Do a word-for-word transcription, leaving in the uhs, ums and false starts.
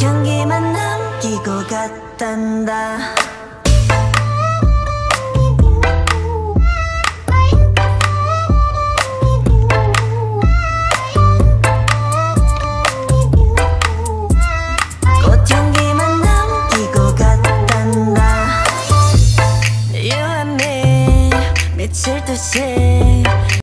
향기만 남기고 갔단다.